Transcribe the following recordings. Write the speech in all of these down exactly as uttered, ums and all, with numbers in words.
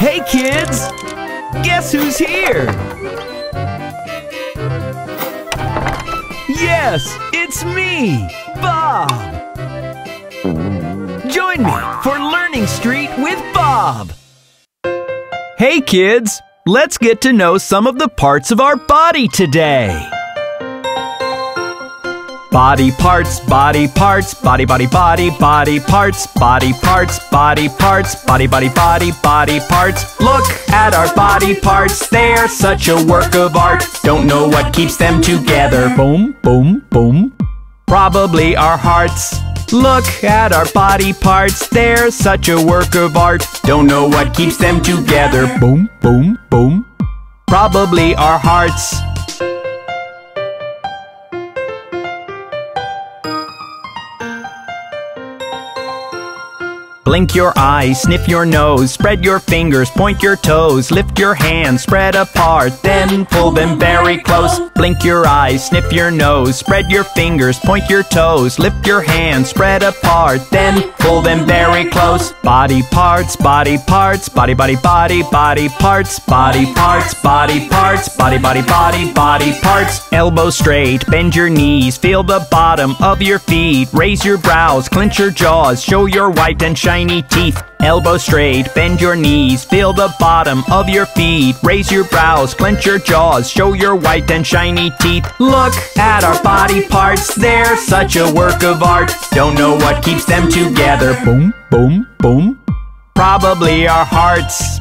Hey kids! Guess who's here? Yes, it's me, Bob! Join me for Learning Street with Bob! Hey kids! Let's get to know some of the parts of our body today. Body parts, body parts, body, body, body, body parts, body parts, body parts, body, body, body, body parts. Look at our body parts, they're such a work of art. Don't know what keeps them together. Boom, boom, boom. Probably our hearts. Look at our body parts, they're such a work of art. Don't know what keeps them together. Boom, boom, boom. Probably our hearts. Blink your eyes, sniff your nose, spread your fingers, point your toes, lift your hands, spread apart, then pull them very close. Blink your eyes, sniff your nose, spread your fingers, point your toes, lift your hands, spread apart, then pull them very close. Body parts, body parts, body, body, body, body parts, body parts, body parts, body, body, body, body parts. Elbow straight, bend your knees, feel the bottom of your feet, raise your brows, clench your jaws, show your white and shiny teeth. Elbow straight, bend your knees, feel the bottom of your feet, raise your brows, clench your jaws, show your white and shiny teeth. Look at our body parts, they're such a work of art. Don't know what keeps them together. Boom, boom, boom. Probably our hearts.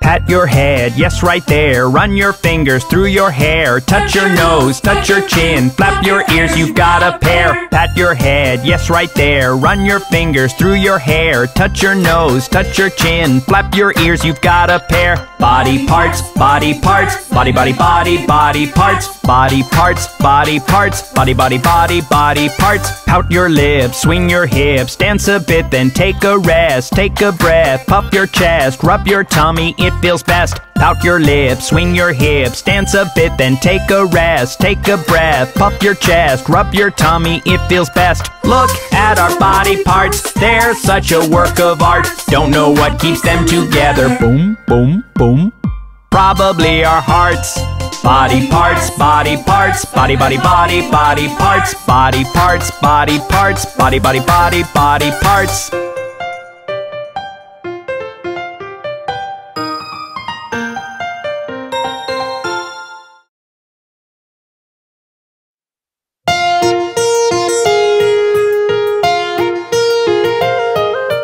Pat your head, yes, right there. Run your fingers through your hair. Touch your nose, touch your chin. Flap your ears, you've got a pair. Pat your head, yes, right there. Run your fingers through your hair. Touch your nose, touch your chin. Flap your ears, you've got a pair. Body parts, body parts, body, body, body, body parts. Body parts, body parts, body, body, body, body parts. Pout your lips, swing your hips, dance a bit, then take a rest. Take a breath, puff your chest, rub your tummy, it feels best. Pout your lips, swing your hips, dance a bit, then take a rest. Take a breath, puff your chest, rub your tummy, it feels best. Look at our body parts, they're such a work of art. Don't know what keeps them together. Boom, boom, boom. Probably our hearts. Body parts, body parts, body, body, body, body parts. Body parts, body parts, body, body, body, body parts.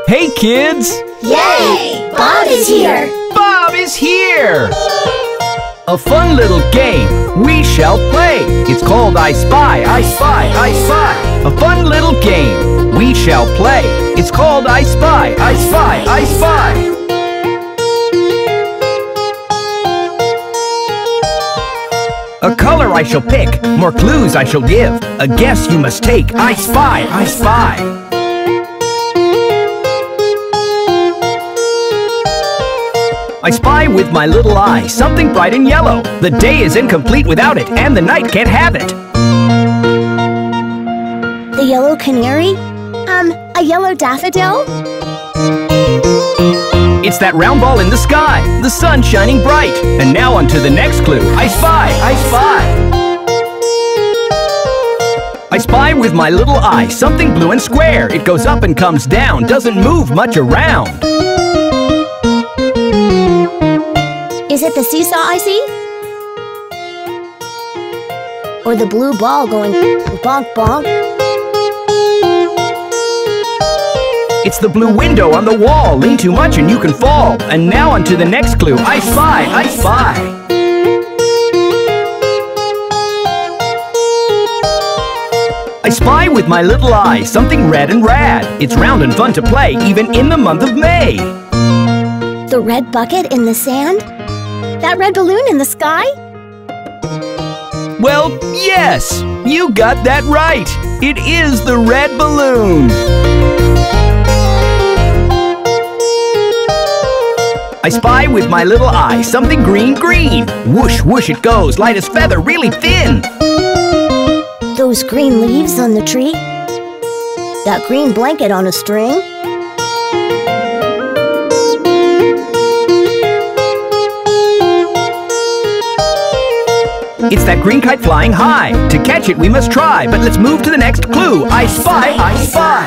Hey kids! Yay! Bob is here! Bob is here! A fun little game we shall play. It's called I Spy, I Spy, I Spy. A fun little game we shall play. It's called I Spy, I Spy, I Spy. A color I shall pick, more clues I shall give. A guess you must take. I spy, I spy. I spy with my little eye something bright and yellow. The day is incomplete without it, and the night can't have it. The yellow canary? Um, a yellow daffodil? It's that round ball in the sky, the sun shining bright. And now on to the next clue. I spy, I spy. I spy with my little eye something blue and square. It goes up and comes down, doesn't move much around. Is it the seesaw I see? Or the blue ball going bonk bonk? It's the blue window on the wall. Lean too much and you can fall. And now on to the next clue. I spy, I spy. I spy with my little eye something red and rad. It's round and fun to play, even in the month of May. The red bucket in the sand? That red balloon in the sky? Well, yes! You got that right! It is the red balloon! I spy with my little eye something green, green! Whoosh, whoosh it goes, light as feather, really thin! Those green leaves on the tree? That green blanket on a string? It's that green kite flying high. To catch it, we must try. But let's move to the next clue. I spy, I spy.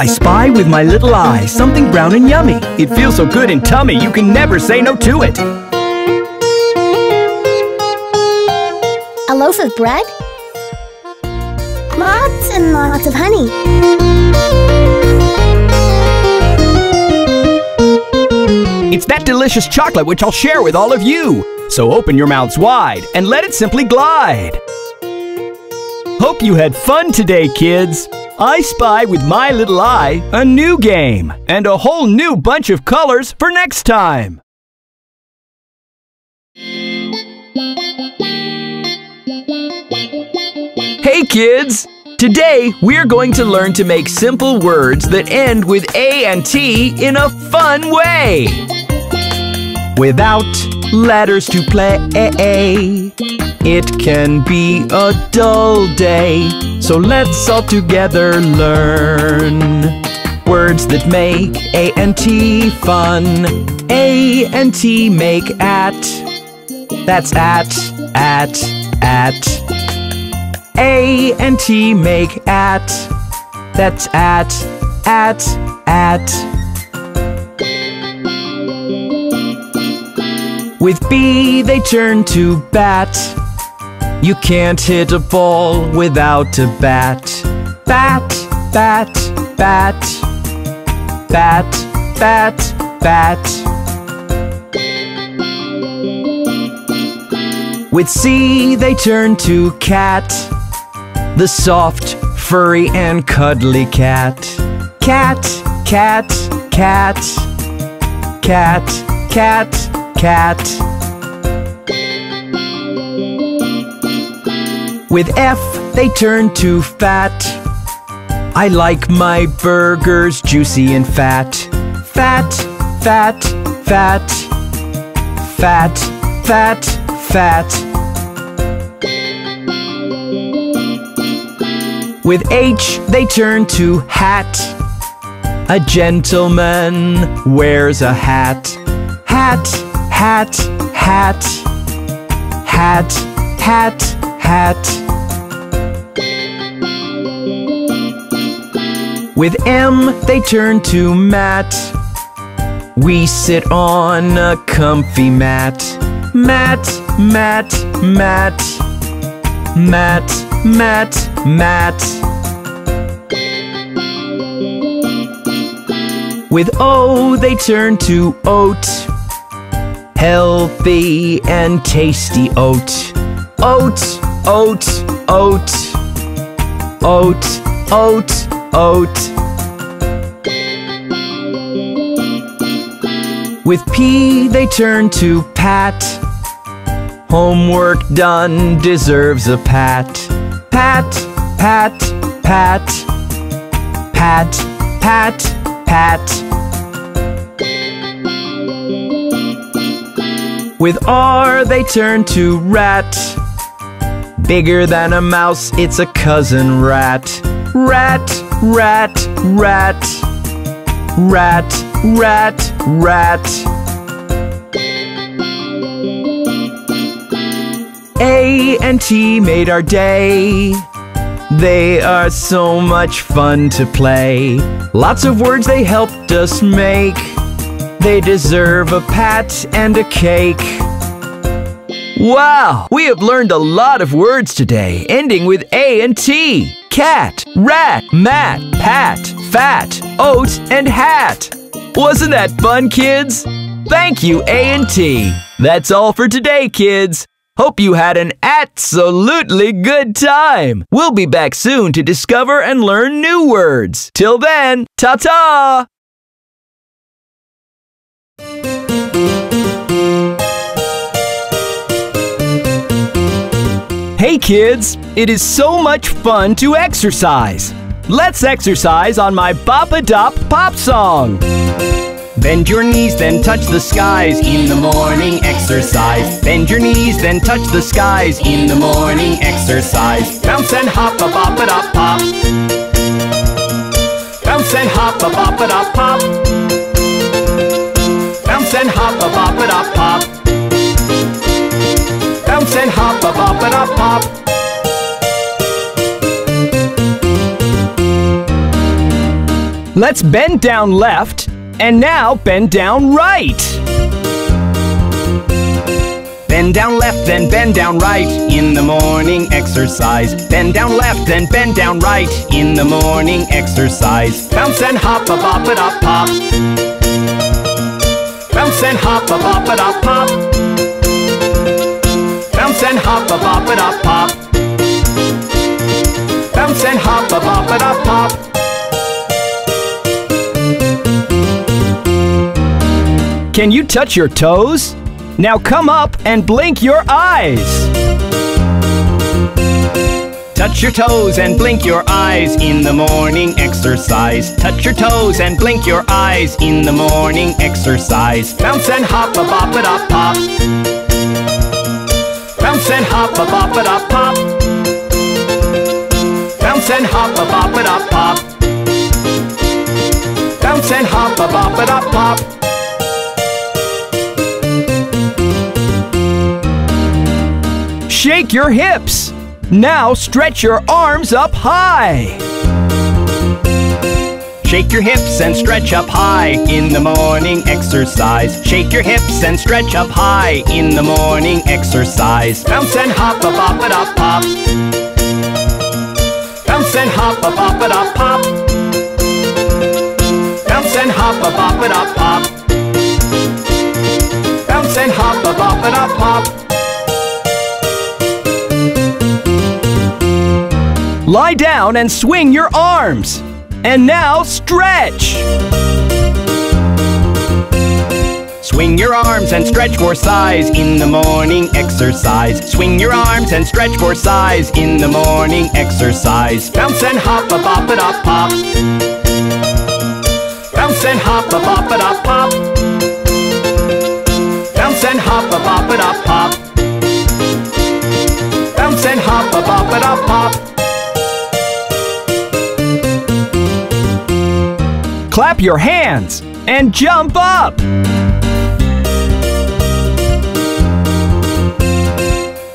I spy with my little eye something brown and yummy. It feels so good in tummy, you can never say no to it. A loaf of bread? Lots and lots of honey. It's that delicious chocolate which I'll share with all of you. So open your mouths wide and let it simply glide. Hope you had fun today, kids. I spy with my little eye a new game and a whole new bunch of colors for next time. Hey, kids. Today, we're going to learn to make simple words that end with A and T in a fun way. Without letters to play, it can be a dull day. So let's all together learn words that make A and T fun. A and T make at. That's at, at, at. A and T make at. That's at, at, at. With B they turn to bat. You can't hit a ball without a bat. Bat, bat, bat. Bat, bat, bat. With C they turn to cat. The soft, furry, and cuddly cat. Cat, cat, cat. Cat, cat, cat. With F, they turn to fat. I like my burgers juicy and fat. Fat, fat, fat. Fat, fat, fat. With H, they turn to hat. A gentleman wears a hat. Hat, hat, hat. Hat, hat, hat. With M, they turn to mat. We sit on a comfy mat. Mat, mat, mat. Mat, mat, mat. With O, they turn to oat. Healthy and tasty oat. Oat, oat, oat. Oat, oat, oat. With P, they turn to pat. Homework done deserves a pat. Pat, pat, pat. Pat, pat, pat. With R, they turn to rat. Bigger than a mouse, it's a cousin rat. Rat, rat, rat. Rat, rat, rat. A and T made our day. They are so much fun to play. Lots of words they helped us make. They deserve a pat and a cake. Wow! We have learned a lot of words today, ending with A and T. Cat, rat, mat, pat, fat, oat, and hat. Wasn't that fun, kids? Thank you, A and T. That's all for today, kids. Hope you had an absolutely good time! We'll be back soon to discover and learn new words. Till then, ta-ta! Hey kids! It is so much fun to exercise! Let's exercise on my Bop-a-Dop Pop song! Bend your knees, then touch the skies. In the morning exercise. Bend your knees, then touch the skies. In the morning exercise. Bounce and hop, a bop a da pop. Bounce and hop, a bop a da pop. Bounce and hop, a bop a da pop. Bounce and hop, a bop a da pop. Let's bend down left, and now bend down right. Bend down left, then bend down right. In the morning exercise. Bend down left, then bend down right. In the morning exercise. Bounce and hop, a bop a da pop. Bounce and hop, a bop a da pop. Bounce and hop, a bop a da pop. Bounce and hop, a bop a da pop. Can you touch your toes? Now come up and blink your eyes. Touch your toes and blink your eyes in the morning exercise. Touch your toes and blink your eyes in the morning exercise. Bounce and hop, a bop a da pop. Bounce and hop, a bop a da pop. Bounce and hop, a bop a da pop. Bounce and hop, a bop a da pop. Shake your hips. Now stretch your arms up high. Shake your hips and stretch up high in the morning exercise. Shake your hips and stretch up high in the morning exercise. Bounce and hop, a bop a da pop. Bounce and hop, a bop a da pop. Bounce and hop, a bop a da pop. Bounce and hop, a bop a da pop. Lie down and swing your arms. And now stretch. Swing your arms and stretch for size in the morning exercise. Swing your arms and stretch for size in the morning exercise. Bounce and hop, a bop a da pop. Bounce and hop, a bop a da pop. Bounce and hop, a bop a da pop. Bounce and hop, a bop a da pop. Clap your hands and jump up.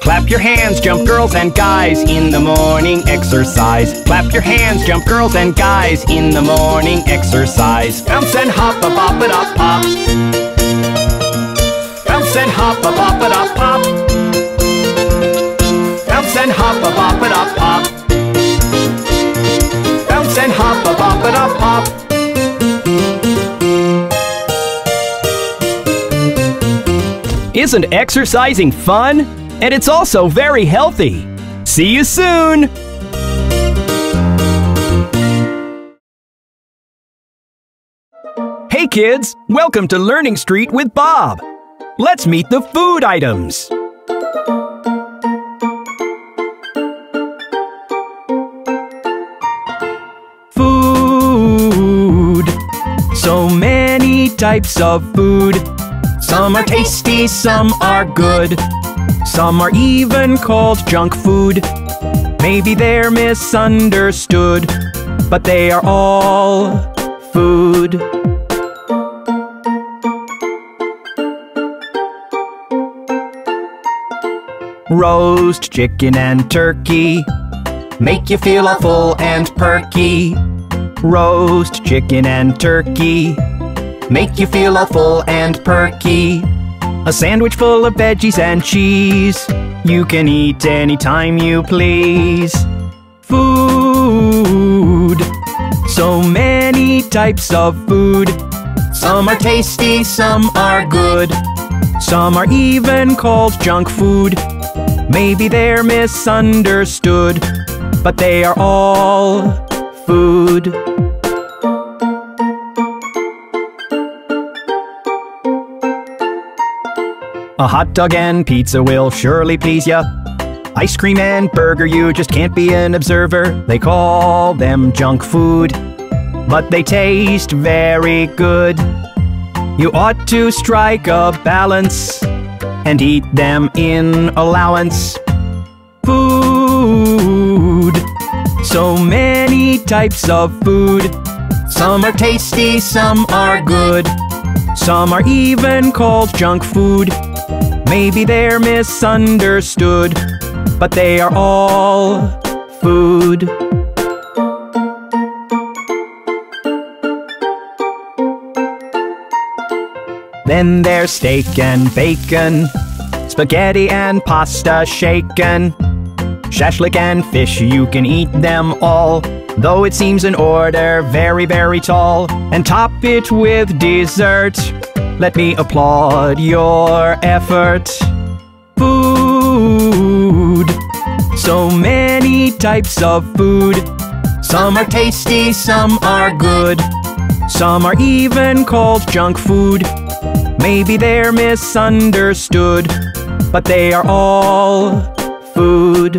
Clap your hands, jump girls and guys in the morning exercise. Clap your hands, jump girls and guys in the morning exercise. Bounce and hop, a bop a da pop. Bounce and hop, a bop a da pop. Bounce and hop, a bop a da pop. Bounce and hop, a bop a da pop. Isn't exercising fun? And it's also very healthy. See you soon! Hey kids, welcome to Learning Street with Bob. Let's meet the food items. Food. So many types of food. Some are tasty, some are good. Some are even called junk food. Maybe they're misunderstood, but they are all food. Roast chicken and turkey make you feel all full and perky. Roast chicken and turkey make you feel all full and perky. A sandwich full of veggies and cheese. You can eat anytime you please. Food. So many types of food. Some are tasty, some are good. Some are even called junk food. Maybe they're misunderstood, but they are all food. A hot dog and pizza will surely please ya. Ice cream and burger, you just can't be an observer. They call them junk food, but they taste very good. You ought to strike a balance and eat them in allowance. Food. So many types of food. Some are tasty, some are good. Some are even called junk food. Maybe they're misunderstood, but they are all food. Then there's steak and bacon, spaghetti and pasta shaken, shashlik and fish, you can eat them all, though it seems an order very, very tall. And top it with dessert, let me applaud your effort. Food. So many types of food. Some are tasty, some are good. Some are even called junk food. Maybe they're misunderstood, but they are all food.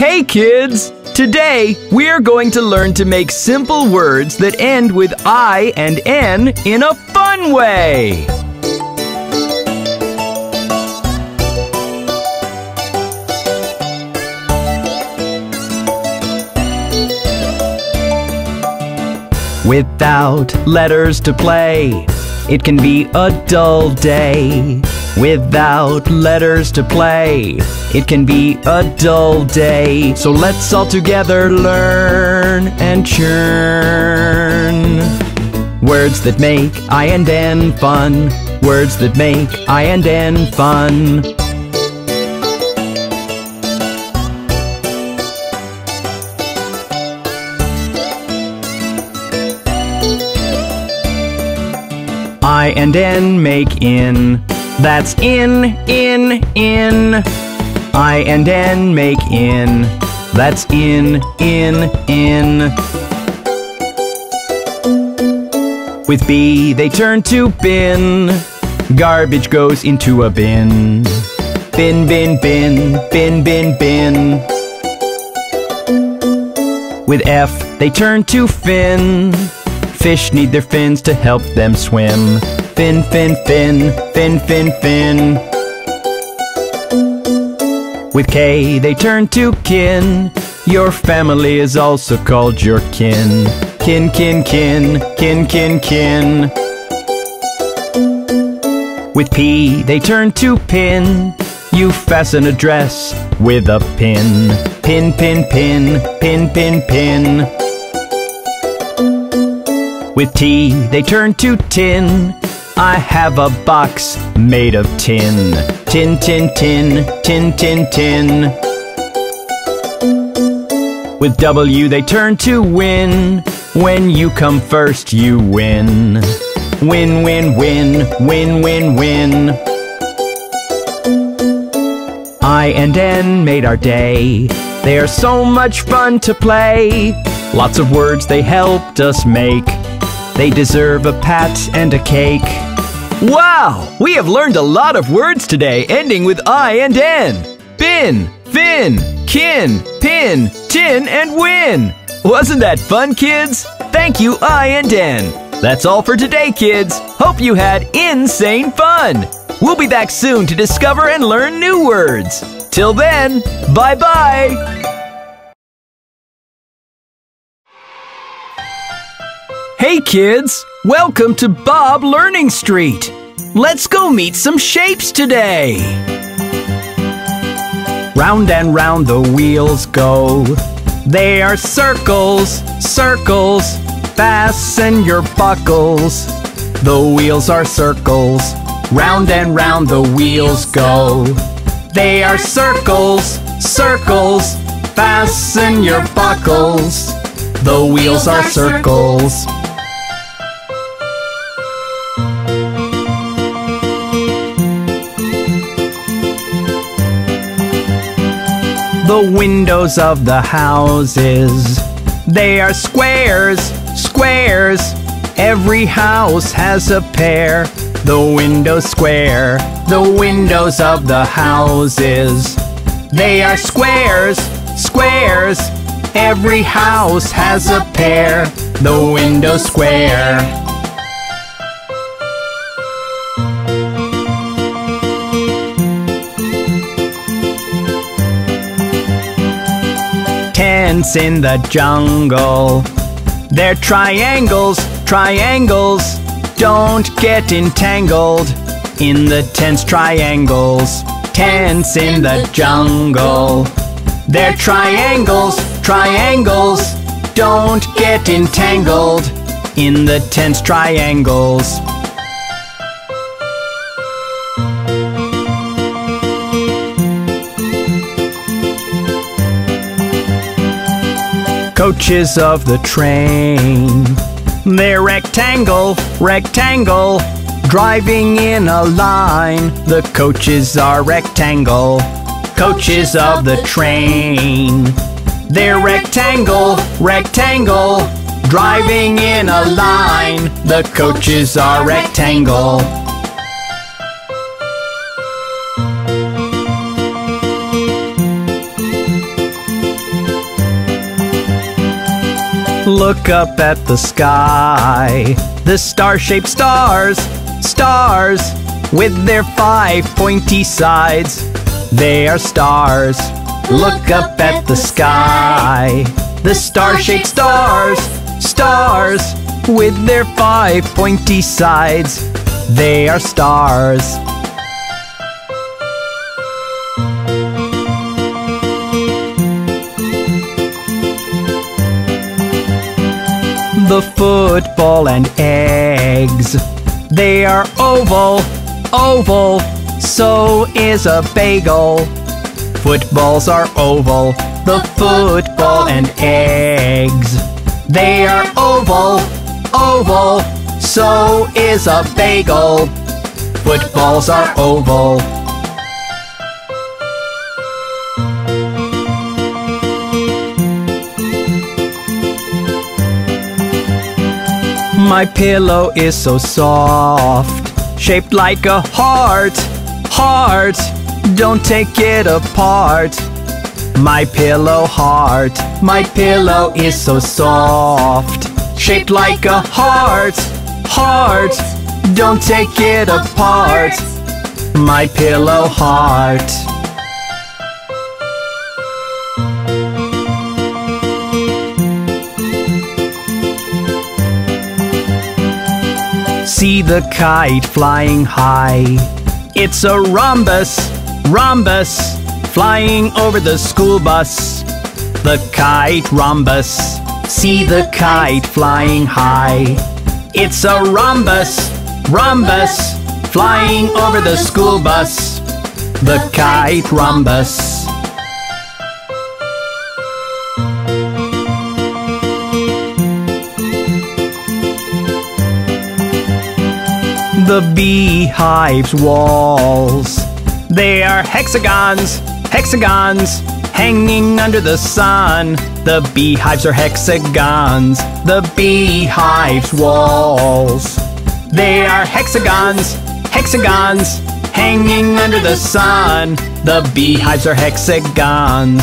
Hey kids! Today, we're going to learn to make simple words that end with I and N in a fun way! Without letters to play, it can be a dull day. Without letters to play, it can be a dull day. So let's all together learn and churn. Words that make I and N fun. Words that make I and N fun. I and N make in. That's in, in, in. I and N make in. That's in, in, in. With B they turn to bin. Garbage goes into a bin. Bin, bin, bin, bin, bin, bin. With F they turn to fin. Fish need their fins to help them swim. Fin, fin, fin, fin, fin, fin. With K they turn to kin. Your family is also called your kin. Kin, kin, kin, kin, kin, kin. With P they turn to pin. You fasten a dress with a pin. Pin, pin, pin, pin, pin, pin. With T they turn to tin. I have a box made of tin. Tin, tin, tin, tin, tin, tin. With W they turn to win. When you come first you win. Win, win, win, win, win, win. I and N made our day. They are so much fun to play. Lots of words they helped us make. They deserve a pat and a cake. Wow! We have learned a lot of words today ending with I and N. Bin, fin, kin, pin, tin, and win. Wasn't that fun, kids? Thank you, I and N. That's all for today, kids. Hope you had insane fun. We'll be back soon to discover and learn new words. Till then, bye-bye. Hey kids, welcome to Bob Learning Street. Let's go meet some shapes today. Round and round the wheels go. They are circles, circles. Fasten your buckles. The wheels are circles. Round and round the wheels go. They are circles, circles. Fasten your buckles. The wheels are circles. The windows of the houses, they are squares, squares. Every house has a pair. The windows square. The windows of the houses, they are squares, squares. Every house has a pair. The windows square. Tents in the jungle. They're triangles, triangles. Don't get entangled in the tense triangles. Tents in the jungle. They're triangles, triangles. Don't get entangled in the tense triangles. Coaches of the train. They're rectangle, rectangle. Driving in a line. The coaches are rectangle. Coaches of the train. They're rectangle, rectangle. Driving in a line. The coaches are rectangle. Look up at the sky. The star-shaped stars, stars. With their five pointy sides, they are stars. Look up at the sky. The star-shaped stars, stars. With their five pointy sides, they are stars. The football and eggs. They are oval, oval. So is a bagel. Footballs are oval. The football and eggs. They are oval, oval. So is a bagel. Footballs are oval. My pillow is so soft, shaped like a heart, heart. Don't take it apart. My pillow heart. My pillow is so soft, shaped like a heart, heart. Don't take it apart. My pillow heart. See the kite flying high. It's a rhombus, rhombus. Flying over the school bus. The kite rhombus. See the kite flying high. It's a rhombus, rhombus. Flying over the school bus. The kite rhombus. The beehive's walls. They are hexagons, hexagons. Hanging under the sun. The beehives are hexagons. The beehive's walls. They are hexagons, hexagons. Hanging under the sun. The beehives are hexagons.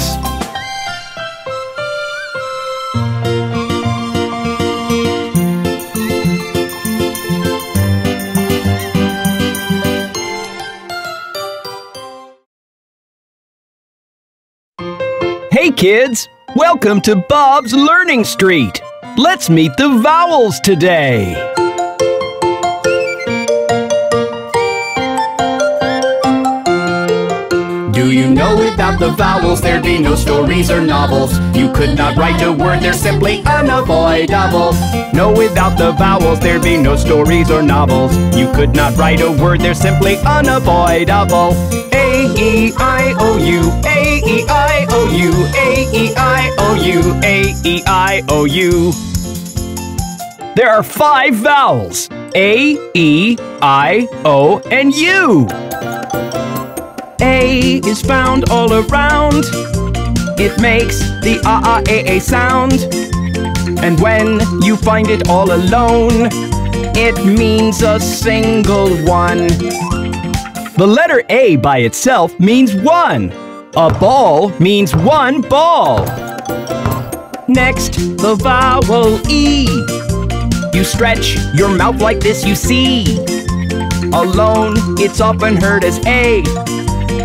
Hey kids, welcome to Bob's Learning Street. Let's meet the vowels today. Do you know without the vowels there'd be no stories or novels? You could not write a word, they're simply unavoidable. No, without the vowels there'd be no stories or novels. You could not write a word, they're simply unavoidable. A E I O U, A E I O U, A E I O U, A E I O U. There are five vowels. A, E, I, O, and U. A is found all around. It makes the ah, ah, a, a sound. And when you find it all alone, it means a single one. The letter A by itself means one. A ball means one ball. Next, the vowel E. You stretch your mouth like this, you see. Alone, it's often heard as A,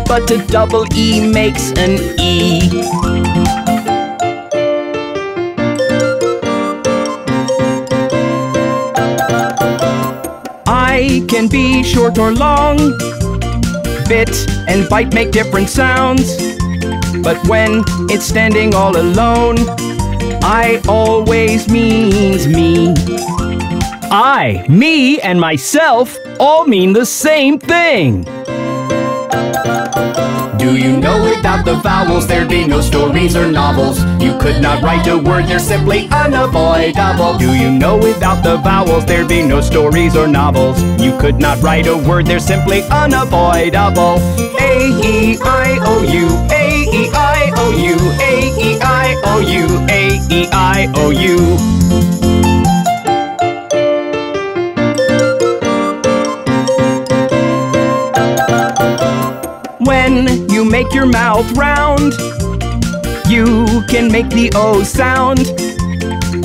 but a double E makes an E. I can be short or long. Bit and bite make different sounds, but when it's standing all alone, I always means me. I, me, and myself all mean the same thing. Do you know without the vowels there'd be no stories or novels? You could not write a word, they're simply unavoidable. Do you know without the vowels there'd be no stories or novels? You could not write a word, they're simply unavoidable. A E I O U, A E I O U, A E I O U, A E I O U. When you make your mouth round, you can make the O sound,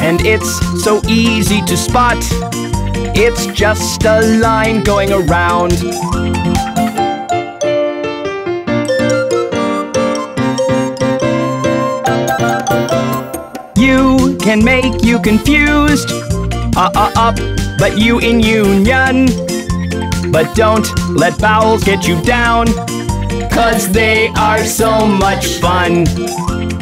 and it's so easy to spot. It's just a line going around. You can make you confused, uh, uh, up, but you in union. But don't let vowels get you down, 'cause they are so much fun.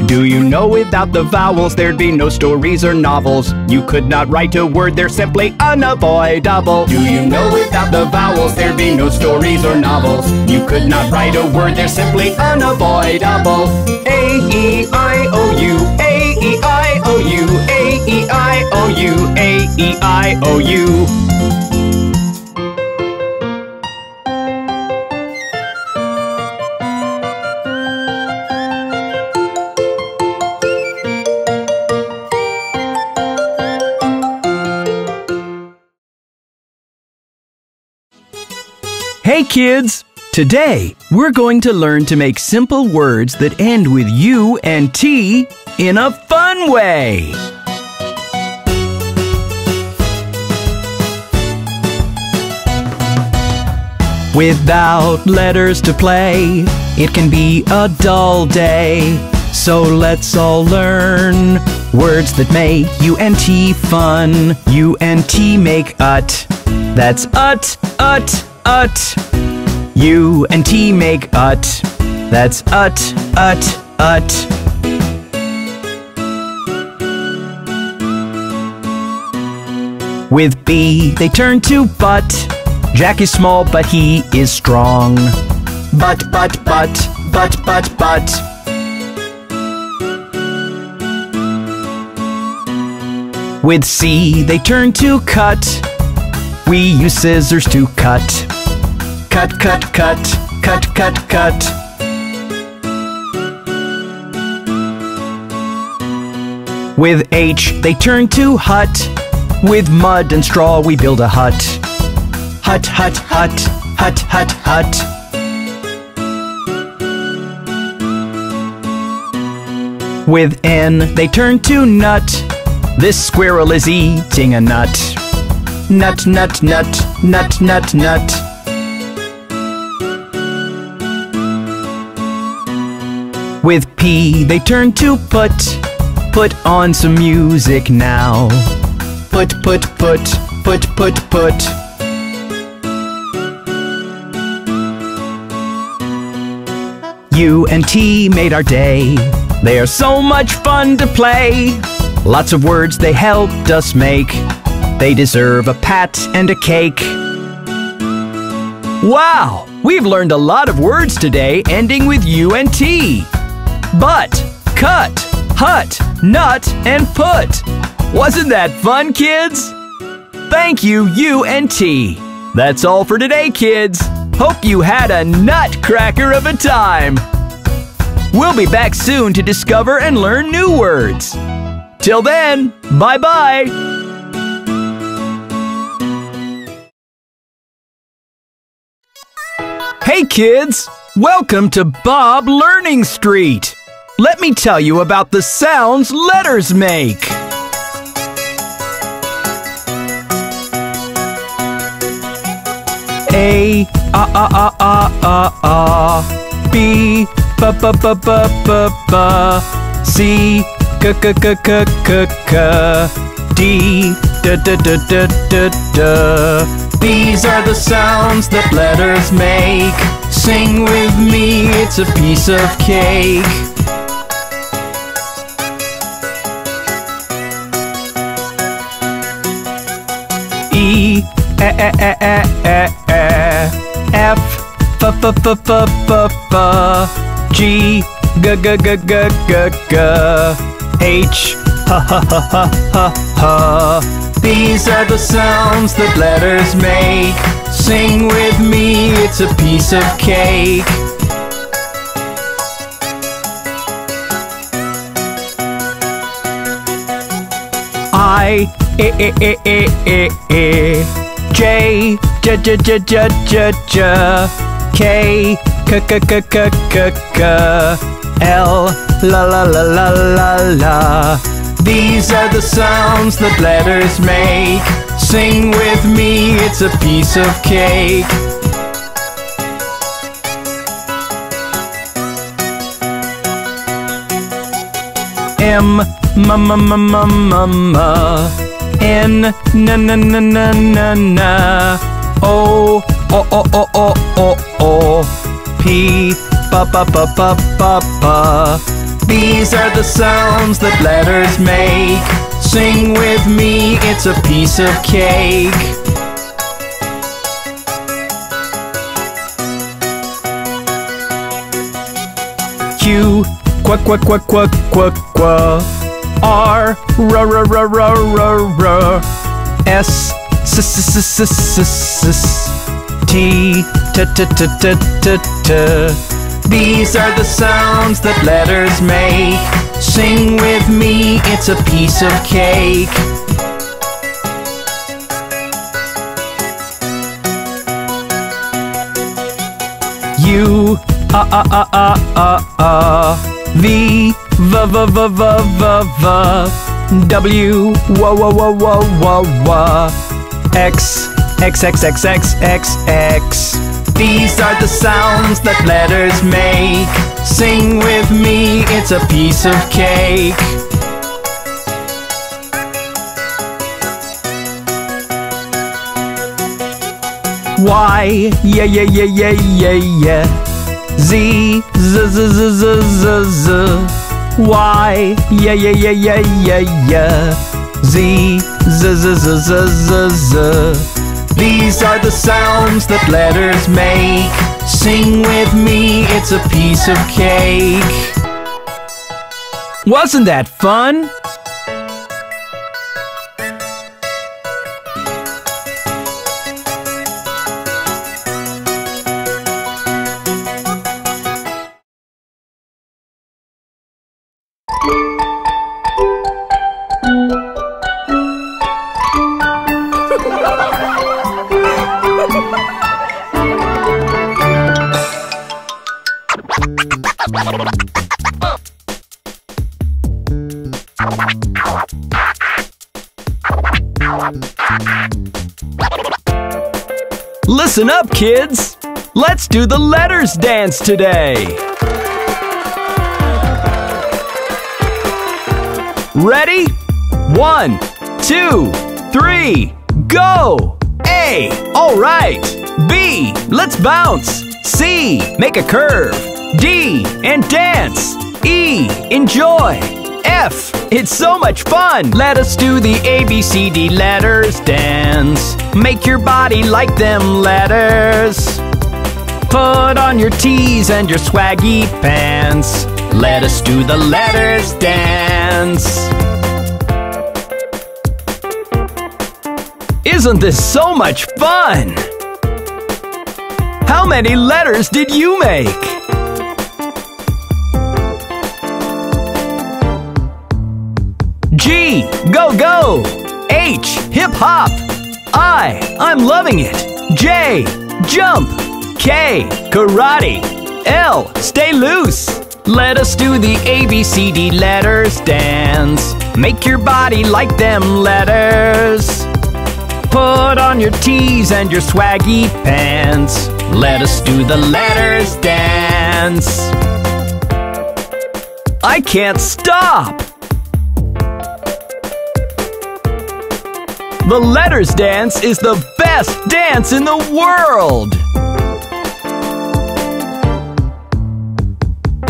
Do you know without the vowels there'd be no stories or novels? You could not write a word, they're simply unavoidable. Do you know without the vowels there'd be no stories or novels? You could not write a word, they're simply unavoidable. A E I O U, A E I O U, A E I O U, A E I O U. Hey kids! Today, we're going to learn to make simple words that end with U and T in a fun way! Without letters to play, it can be a dull day. So let's all learn words that make U and T fun. U and T make ut. That's ut, ut. Ut. U and T make ut. That's ut, ut, ut. With B, they turn to but. Jack is small, but he is strong. But, but, but, but, but, but. With C, they turn to cut. We use scissors to cut. Cut, cut, cut, cut, cut, cut. With H, they turn to hut. With mud and straw, we build a hut. Hut, hut, hut, hut, hut, hut. With N, they turn to nut. This squirrel is eating a nut. Nut, nut, nut, nut, nut, nut. With P, they turn to put. Put on some music now. Put, put, put, put, put, put. U and T made our day. They are so much fun to play. Lots of words they helped us make. They deserve a pat and a cake. Wow! We've learned a lot of words today ending with U and T. But, cut, hut, nut, and put. Wasn't that fun, kids? Thank you, U and T. That's all for today, kids. Hope you had a nutcracker of a time. We'll be back soon to discover and learn new words. Till then, bye-bye! Hey kids! Welcome to Bob Learning Street! Let me tell you about the sounds letters make! A, ah, ah, ah, ah, ah, ah. B, ba, ba, ba, ba, ba, ba. C, k, k, k, k, k, k. D, da, da, da, da, da, da. These are the sounds that letters make. Sing with me, it's a piece of cake. E, eh, eh, eh, eh, eh, eh. F, f, f, f, f, f, f. G, g, g, g, g, g, g. H, ha, ha, ha, ha, ha, ha. These are the sounds that letters make. Sing with me, it's a piece of cake. I, I, I, I, I, I. J, j, j, j, j, j, j. K, k, k, k, k, k, k. L, la, la, la, la, la, la. These are the sounds that letters make. Sing with me, it's a piece of cake. M, ma, ma, ma, ma, ma, ma. N, na, na, na, na, na, na. O, o, o, o, o, o, o. P, ba, ba, ba, ba, ba, ba. These are the sounds that letters make. Sing with me, it's a piece of cake. Q, qua qua qua qua qua qua. R, ra ra ra ra ra ra. S, s s s s s s. T, t t t t t t. These are the sounds that letters make. Sing with me, it's a piece of cake. U, ah, ah, ah, ah, ah, ah. V, va, va, va, va, va, va. W, wa, wa, wa, wa, wa, wa. X, x, x, x, x, x, x. These are the sounds that letters make. Sing with me, it's a piece of cake. Y, yeah, yeah, yeah, yeah, yeah, yeah. Z, z, z, z, z, z, z. Y, yeah, yeah, yeah, yeah, yeah, yeah. Z, z, z, z, z, z, z. These are the sounds that letters make. Sing with me, it's a piece of cake. Wasn't that fun? Listen up, kids! Let's do the letters dance today! Ready? One, two, three, go! A, alright! B, let's bounce! C, make a curve! D, and dance! E, enjoy! F, it's so much fun! Let us do the A B C D letters dance. Make your body like them letters. Put on your tees and your swaggy pants. Let us do the letters dance. Isn't this so much fun? How many letters did you make? G, go go. H, hip hop. I, I'm loving it. J, jump. K, karate. L, stay loose. Let us do the A B C D letters dance. Make your body like them letters. Put on your tees and your swaggy pants. Let us do the letters dance. I can't stop. The letters dance is the best dance in the world.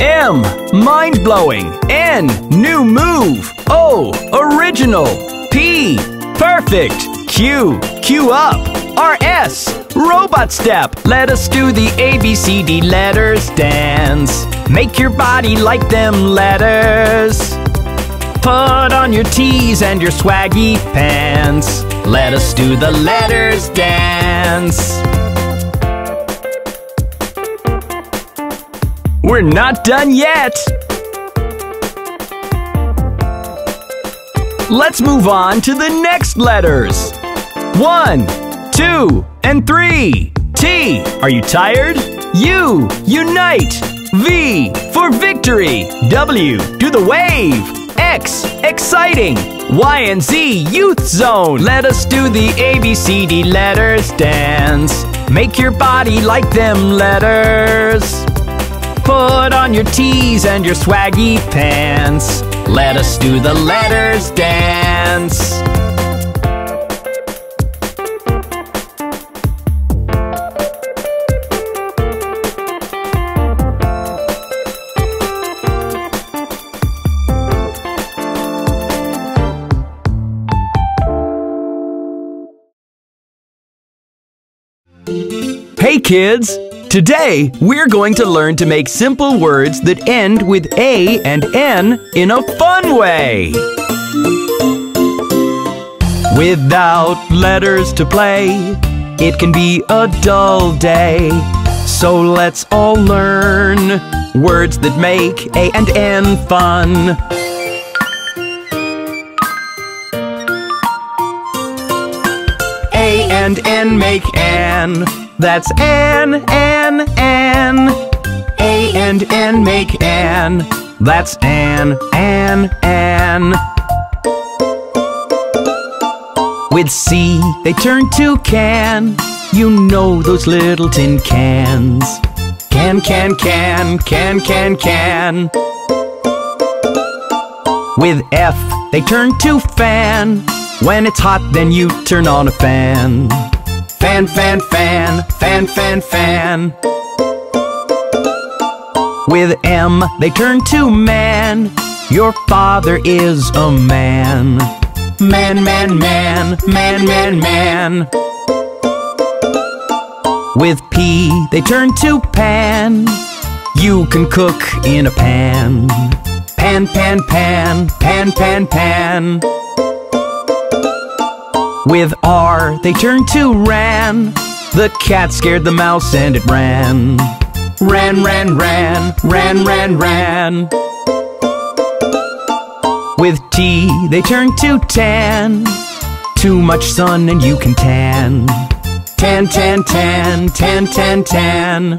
M, mind-blowing. N, new move. O, original. P, perfect. Q, Q up. R S, robot step. Let us do the A B C D letters dance. Make your body like them letters. Put on your tees and your swaggy pants. Let us do the letters dance. We're not done yet. Let's move on to the next letters. One, two, and three. T, are you tired? U, unite. V, for victory. W, do the wave. X, exciting. Y and Z, youth zone. Let us do the A B C D letters dance. Make your body like them letters. Put on your tees and your swaggy pants. Let us do the letters dance. Hey kids! Today, we're going to learn to make simple words that end with A and N in a fun way! Without letters to play, it can be a dull day. So let's all learn words that make A and N fun. A and N make an. That's an, an, an. A and N make an. That's an, an, an. With C, they turn to can. You know those little tin cans. Can, can, can, can, can, can. With F, they turn to fan. When it's hot, then you turn on a fan. Fan, fan, fan, fan, fan, fan. With M, they turn to man. Your father is a man. Man, man, man, man, man, man. With P, they turn to pan. You can cook in a pan. Pan, pan, pan, pan, pan, pan. With R, they turn to ran. The cat scared the mouse and it ran. Ran, ran, ran, ran, ran, ran. With T, they turn to tan. Too much sun and you can tan. Tan, tan, tan, tan, tan, tan.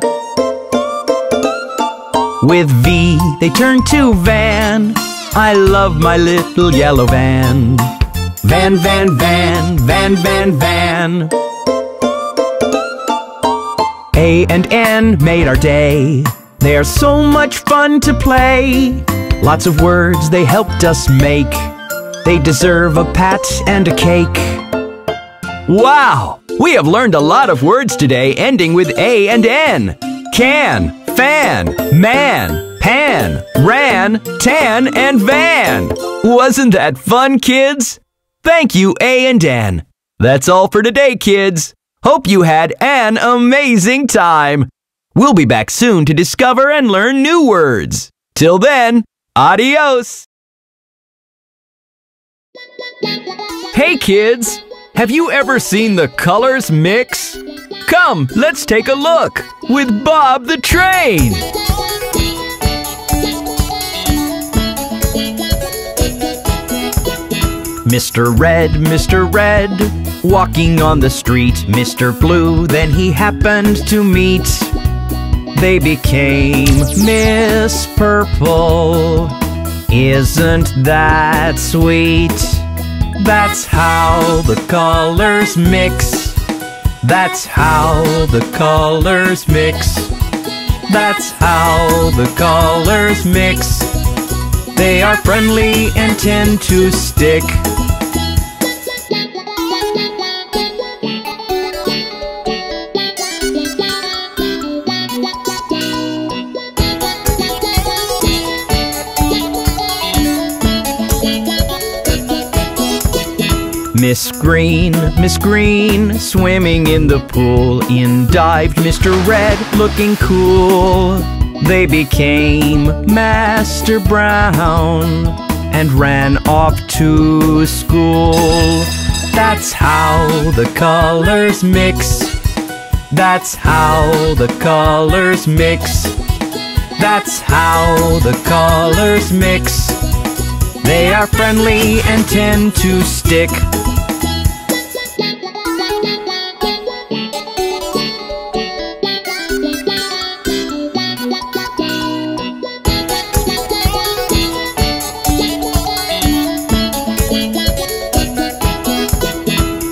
With V, they turn to van. I love my little yellow van. Van, van, van, van, van, van. A and N made our day. They're so much fun to play. Lots of words they helped us make. They deserve a pat and a cake. Wow! We have learned a lot of words today ending with A and N. Can, fan, man, pan, ran, tan, and van. Wasn't that fun, kids? Thank you, A and N. That's all for today, kids. Hope you had an amazing time. We'll be back soon to discover and learn new words. Till then, adios. Hey, kids. Have you ever seen the colors mix? Come, let's take a look with Bob the Train. Mister Red, Mister Red, walking on the street. Mister Blue, then he happened to meet. They became Miss Purple. Isn't that sweet? That's how the colors mix. That's how the colors mix. That's how the colors mix. They are friendly and tend to stick. Miss Green, Miss Green, swimming in the pool. In dived Mister Red, looking cool. They became Master Brown and ran off to school. That's how the colors mix. That's how the colors mix. That's how the colors mix. They are friendly and tend to stick.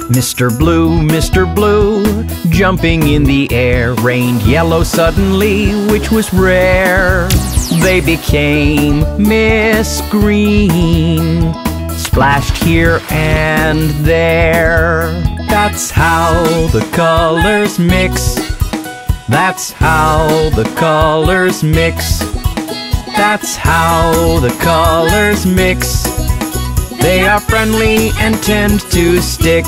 Mister Blue, Mister Blue, jumping in the air. Rained yellow suddenly, which was rare. They became Miss Green, splashed here and there. That's how the colors mix. That's how the colors mix. That's how the colors mix. They are friendly and tend to stick.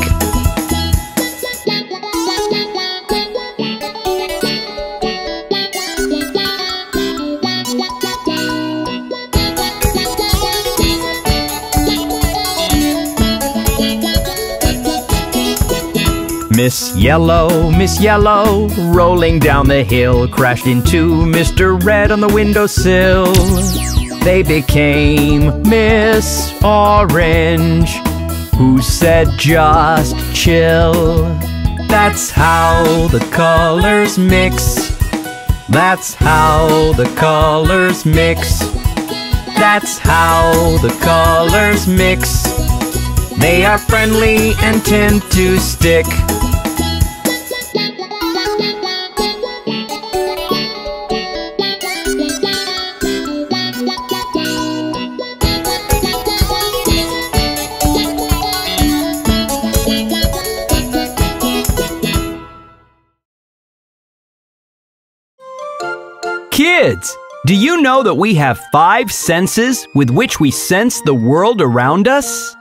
Miss Yellow, Miss Yellow, rolling down the hill, crashed into Mister Red on the windowsill. They became Miss Orange, who said just chill. That's how the colors mix. That's how the colors mix. That's how the colors mix. They are friendly and tend to stick. Kids, do you know that we have five senses with which we sense the world around us?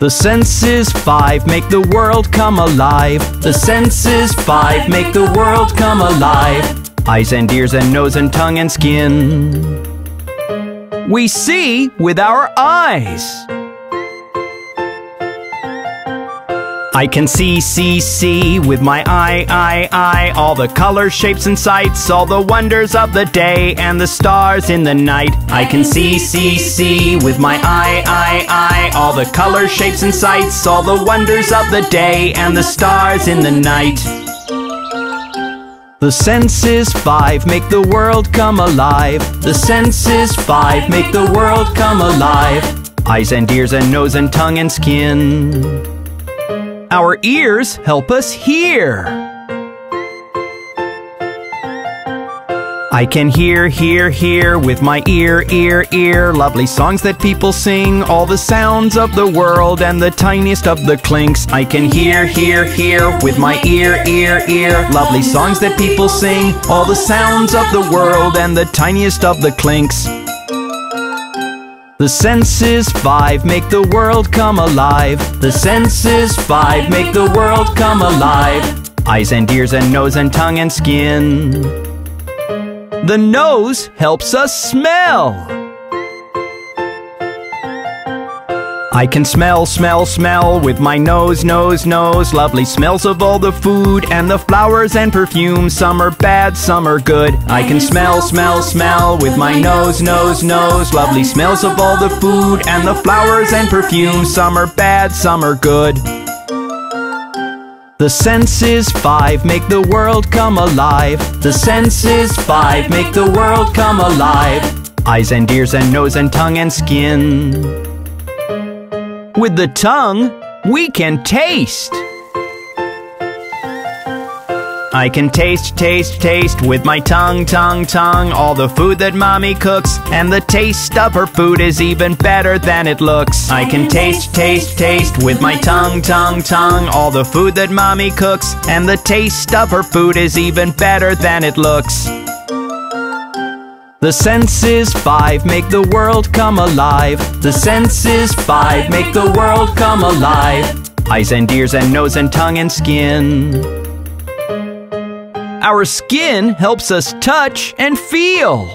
The senses five make the world come alive. The senses five make the world come alive. Eyes and ears and nose and tongue and skin. We see with our eyes. I can see, see, see with my eye, eye, eye, all the colors, shapes, and sights, all the wonders of the day and the stars in the night. I can see, see, see with my eye, eye, eye, all the colors, shapes, and sights, all the wonders of the day and the stars in the night. The senses five make the world come alive. The senses five make the world come alive. Eyes and ears and nose and tongue and skin. Our ears help us hear. I can hear, hear, hear with my ear, ear, ear, lovely songs that people sing, all the sounds of the world and the tiniest of the clinks. I can hear, hear, hear with my ear, ear, ear, lovely songs that people sing, all the sounds of the world and the tiniest of the clinks. The senses five make the world come alive. The senses five make the world come alive. Eyes and ears and nose and tongue and skin. The nose helps us smell. I can smell, smell, smell with my nose, nose, nose. Lovely smells of all the food and the flowers and perfumes. Some are bad, some are good. I can smell, smell, smell with my nose, nose, nose. Lovely smells of all the food and the flowers and perfumes. Some are bad, some are good. The senses five make the world come alive. The senses five make the world come alive. Eyes and ears and nose and tongue and skin. With the tongue, we can taste. I can taste, taste, taste with my tongue, tongue, tongue. All the food that mommy cooks. And the taste of her food is even better than it looks. I can taste, taste, taste with my tongue, tongue, tongue. All the food that mommy cooks. And the taste of her food is even better than it looks. The senses five make the world come alive. The senses five make the world come alive. Eyes and ears and nose and tongue and skin. Our skin helps us touch and feel.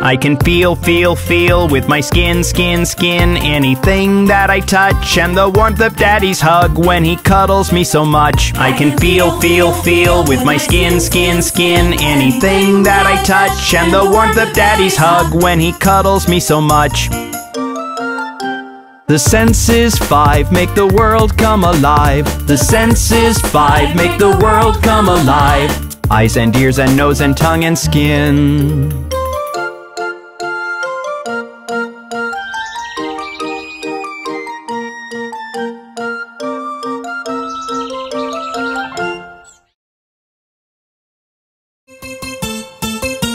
I can feel, feel, feel with my skin, skin, skin. Anything that I touch and the warmth of daddy's hug when he cuddles me so much. I can feel, feel, feel with my skin, skin, skin. Anything that I touch and the warmth of daddy's hug when he cuddles me so much. The senses five make the world come alive. The senses five make the world come alive. Eyes and ears and nose and tongue and skin.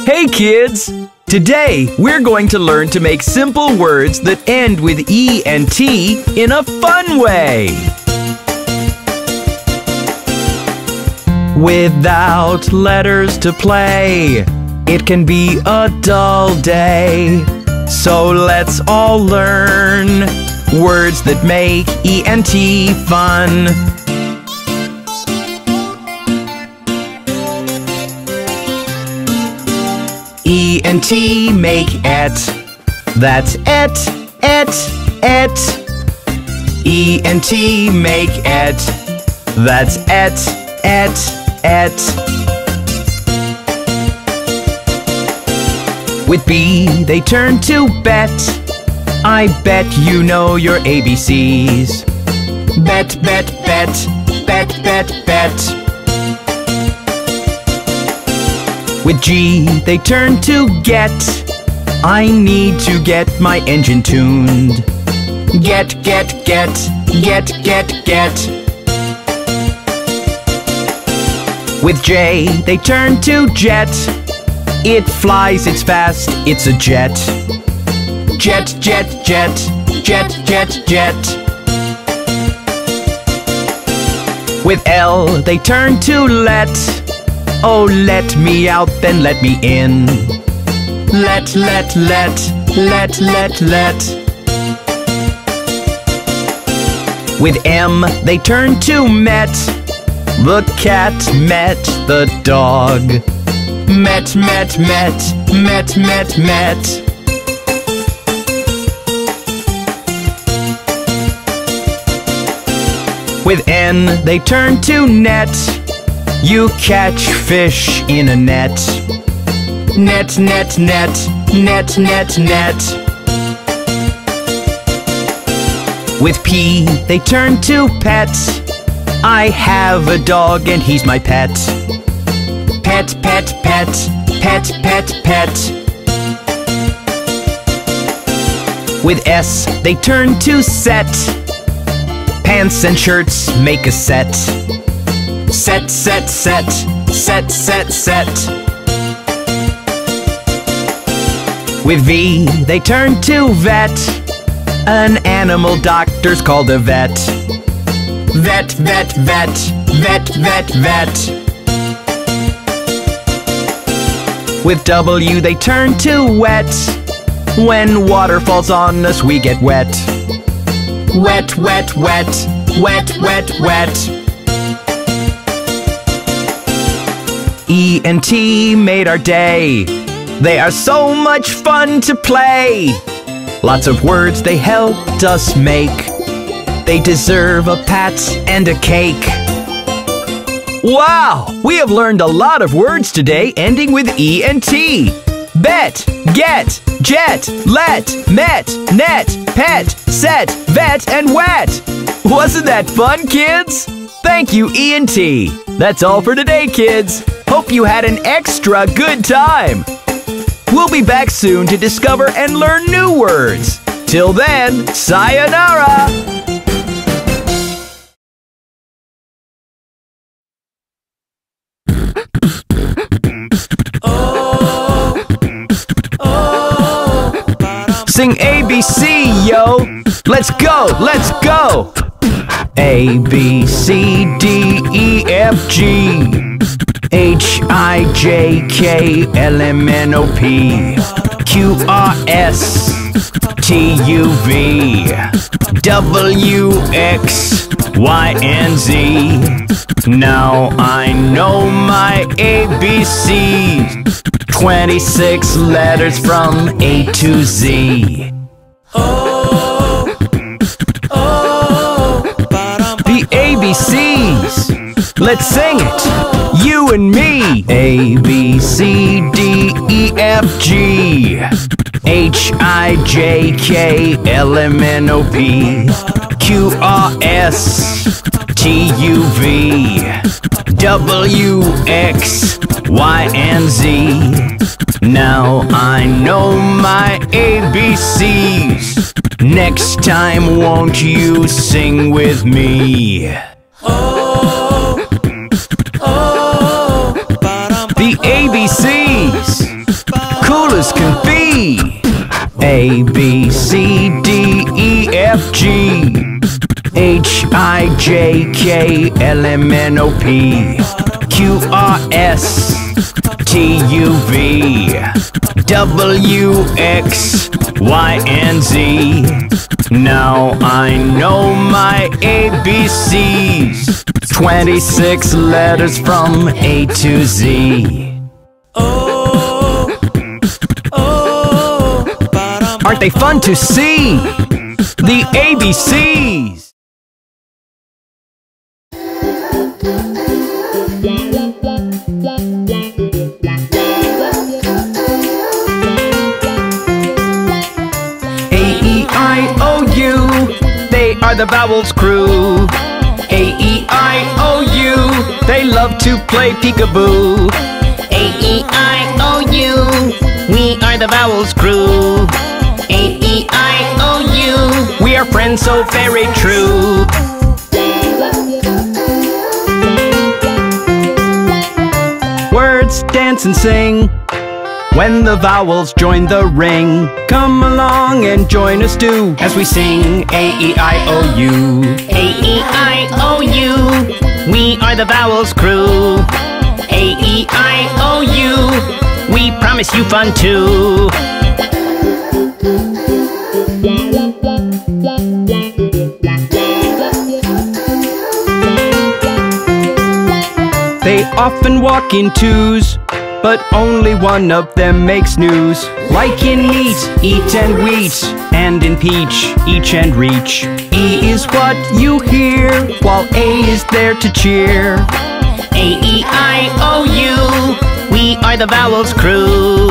Hey kids! Today, we're going to learn to make simple words that end with E and T in a fun way! Without letters to play, it can be a dull day. So let's all learn words that make E and T fun. E and T make et. That's et, et, et. E and T make et. That's et, et, et. With B, they turn to bet. I bet you know your A B Cs. Bet, bet, bet, bet, bet, bet. With G, they turn to get. I need to get my engine tuned. Get, get, get, get, get, get. With J, they turn to jet. It flies, it's fast, it's a jet. Jet, jet, jet, jet, jet, jet. With L, they turn to let. Oh, let me out, then let me in. Let, let, let, let, let, let. With M, they turn to met. The cat met the dog. Met, met, met, met, met, met. With N, they turn to net. You catch fish in a net. Net, net, net, net, net, net. With P, they turn to pet. I have a dog and he's my pet. Pet, pet, pet, pet, pet, pet. With S, they turn to set. Pants and shirts make a set. Set, set, set, set, set, set. With V, they turn to vet. An animal doctor's called a vet. Vet, vet, vet, vet, vet, vet. With W, they turn to wet. When water falls on us, we get wet. Wet, wet, wet, wet, wet, wet. E and T made our day. They are so much fun to play. Lots of words they helped us make. They deserve a pat and a cake. Wow! We have learned a lot of words today ending with E and T. Bet, get, jet, let, met, net, pet, set, vet, and wet. Wasn't that fun, kids? Thank you, E and T. That's all for today, kids. Hope you had an extra good time. We'll be back soon to discover and learn new words. Till then, sayonara! Sing A B C, yo! Let's go, let's go! A, B, C, D, E, F, G H, I, J, K, L, M, N, O, P Q, R, S, T, U, V W, X, Y, and Z Now I know my A B Cs twenty-six letters from A to Z. Oh, oh, the A B Cs. Let's sing it, you and me. A, B, C, D, E, F, G H, I, J, K, L, M, N, O, P Q, R, S, T, U, V W, X, Y, and Z. Now I know my A B Cs. Next time won't you sing with me? Oh, oh, the A B Cs. Cool as can be. A, B, C, D, E, F, G H, I, J, K, L, M, N, O, P Q, R, S, T, U, V W, X, Y, and Z Now I know my A B Cs twenty-six letters from A to Z. Oh, oh, aren't they fun to see? The A B Cs! Are the vowels crew? A, E, I, O, U. They love to play peekaboo. A, E, I, O, U. We are the vowels crew. A, E, I, O, U. We are friends, so very true. Words dance and sing when the vowels join the ring. Come along and join us too as we sing A E I O U. A E I O U. We are the vowels crew. A E I O U. We promise you fun too. They often walk in twos, but only one of them makes news. Like in meat, eat and wheat, and in peach, each and reach. E is what you hear, while A is there to cheer. A E I O U. We are the vowels crew.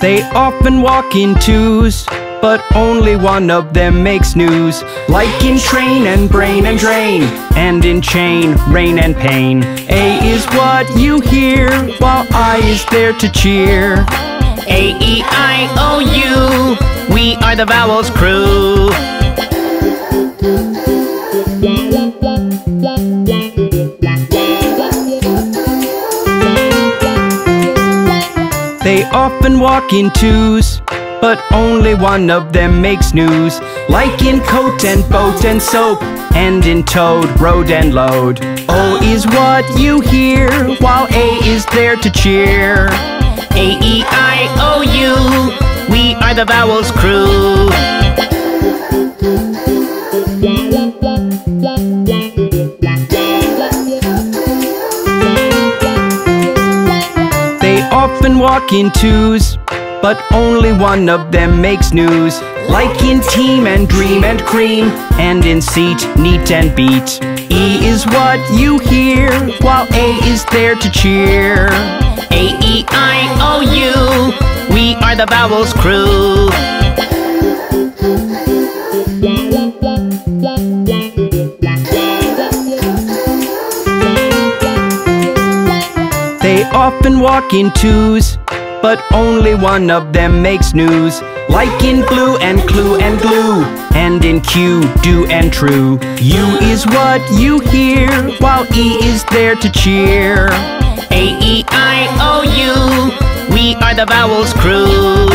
They often walk in twos, but only one of them makes news. Like in train and brain and drain, and in chain, rain and pain. A is what you hear, while I is there to cheer. A E I O U. We are the vowels crew. They often walk in twos, but only one of them makes news. Like in coat and boat and soap, and in toad, road and load. O is what you hear, while A is there to cheer. A E I O U. We are the vowels crew. walk in twos, but only one of them makes news. Like in team and dream and cream, and in seat, neat and beat. E is what you hear, while A is there to cheer. A E I O U, we are the vowels crew. They often walk in twos, but only one of them makes news. Like in blue and clue and glue, and in Q, do and true. U is what you hear, while E is there to cheer. A E I O U, we are the vowels crew.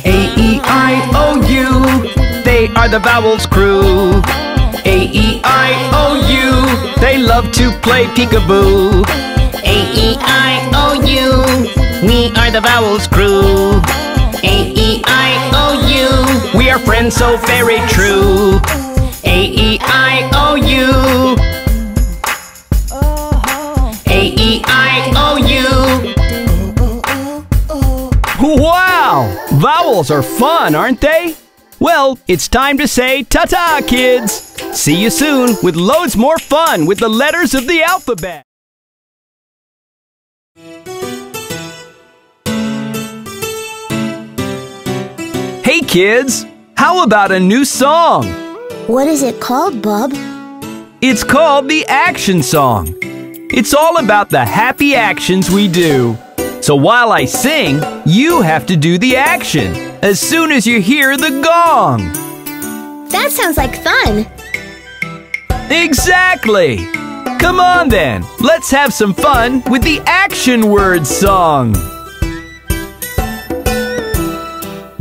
A E I O U, they are the vowels crew. A E I O U, they love to play peekaboo. A E I O U, we are the vowels crew. A E I O U, we are friends so very true. A E I O U, A E I O U. Wow! Vowels are fun, aren't they? Well, it's time to say ta-ta, kids! See you soon with loads more fun with the letters of the alphabet! Hey kids! How about a new song? What is it called, Bob? It's called the Action Song. It's all about the happy actions we do. So while I sing, you have to do the action as soon as you hear the gong. That sounds like fun. Exactly. Come on then, let's have some fun with the action word song.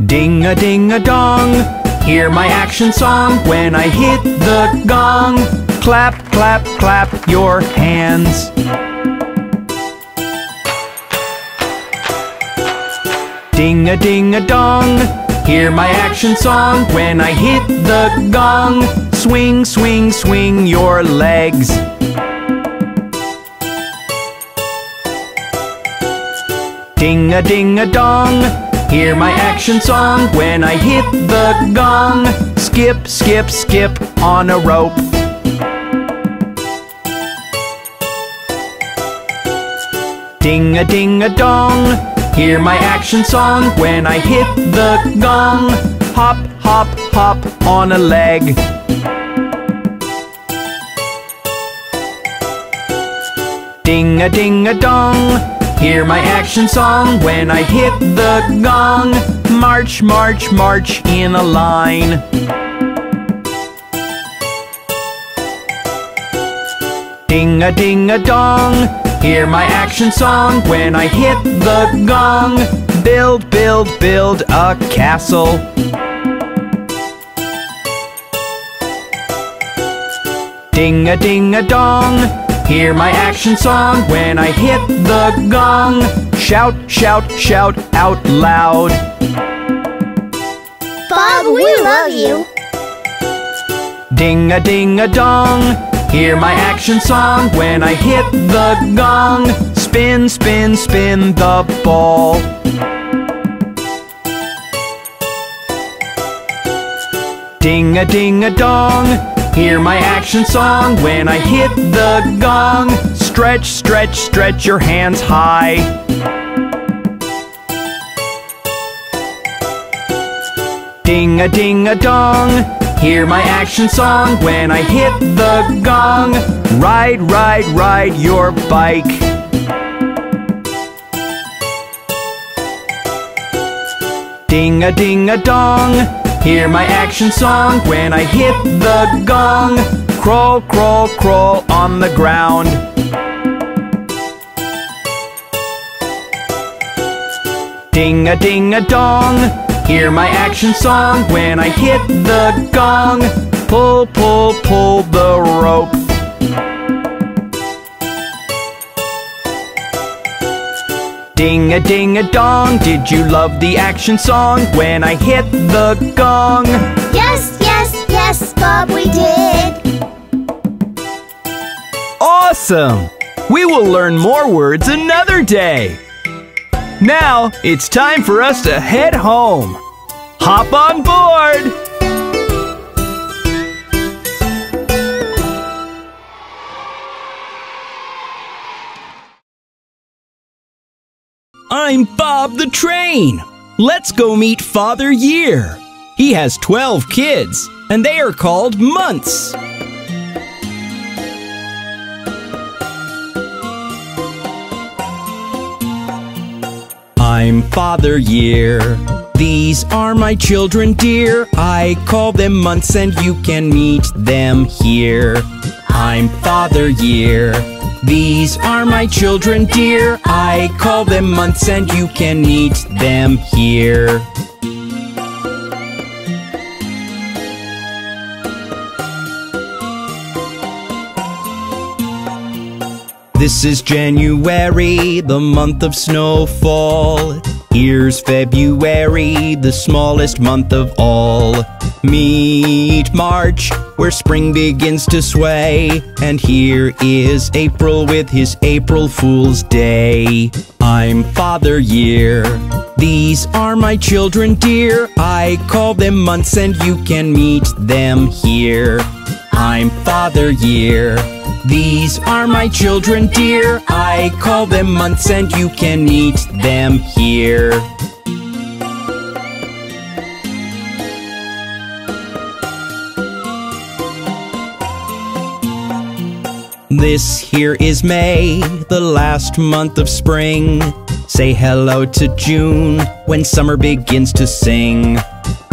Ding-a-ding-a-dong, hear my action song when I hit the gong. Clap, clap, clap your hands. Ding-a-ding-a-dong, hear my action song when I hit the gong. Swing, swing, swing your legs. Ding-a-ding-a-dong, hear my action song when I hit the gong. Skip, skip, skip on a rope. Ding-a-ding-a-dong, hear my action song when I hit the gong. Hop, hop, hop on a leg. Ding-a-ding-a-dong, hear my action song when I hit the gong. March, march, march in a line. Ding-a-ding-a-dong, hear my action song when I hit the gong. Build, build, build a castle. Ding-a-ding-a-dong, hear my action song when I hit the gong. Shout, shout, shout out loud. Bob, we love you. Ding-a-ding-a-dong, hear my action song when I hit the gong. Spin, spin, spin the ball. Ding-a-ding-a-dong, hear my action song when I hit the gong. Stretch, stretch, stretch your hands high. Ding-a-ding-a-dong, hear my action song when I hit the gong. Ride, ride, ride your bike. Ding-a-ding-a-dong, hear my action song when I hit the gong. Crawl, crawl, crawl on the ground. Ding-a-ding-a-dong, hear my action song when I hit the gong. Pull, pull, pull the rope. Ding-a-ding-a-dong, did you love the action song when I hit the gong? Yes, yes, Yes, Bob, we did! Awesome! We will learn more words another day! Now, it's time for us to head home! Hop on board! I'm Bob the Train! Let's go meet Father Year! He has twelve kids, and they are called months. I'm Father Year. These are my children dear. I call them months and you can meet them here. I'm Father Year. These are my children dear. I call them months and you can meet them here. This is January, the month of snowfall. Here's February, the smallest month of all. Meet March, where spring begins to sway. And here is April with his April Fool's Day. I'm Father Year. These are my children dear. I call them months and you can meet them here. I'm Father Year. These are my children dear. I call them months and you can meet them here. This here is May, the last month of spring. Say hello to June when summer begins to sing.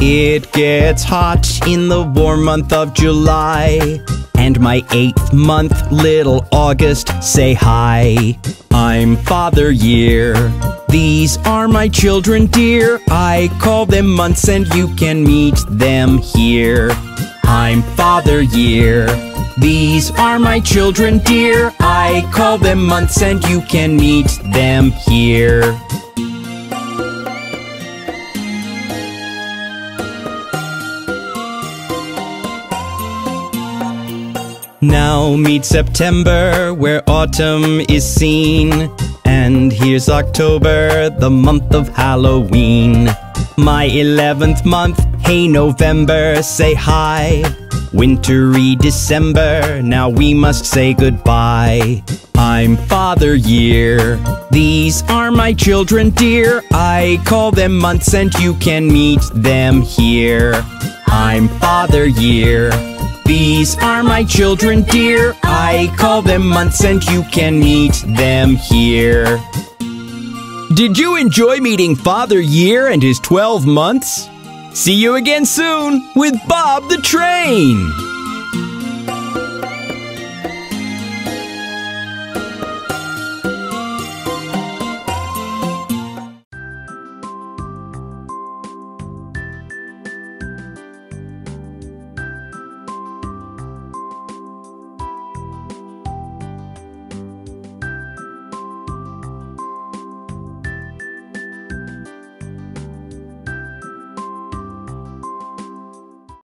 It gets hot in the warm month of July. And my eighth month, little August, say hi. I'm Father Year. These are my children dear. I call them months and you can meet them here. I'm Father Year. These are my children dear. I call them months and you can meet them here. Now meet September, where autumn is seen. And here's October, the month of Halloween. My eleventh month, hey November, say hi. Wintry December, now we must say goodbye. I'm Father Year. These are my children dear. I call them months and you can meet them here. I'm Father Year. These are my children dear. I call them months and you can meet them here. Did you enjoy meeting Father Year and his twelve months? See you again soon with Bob the Train!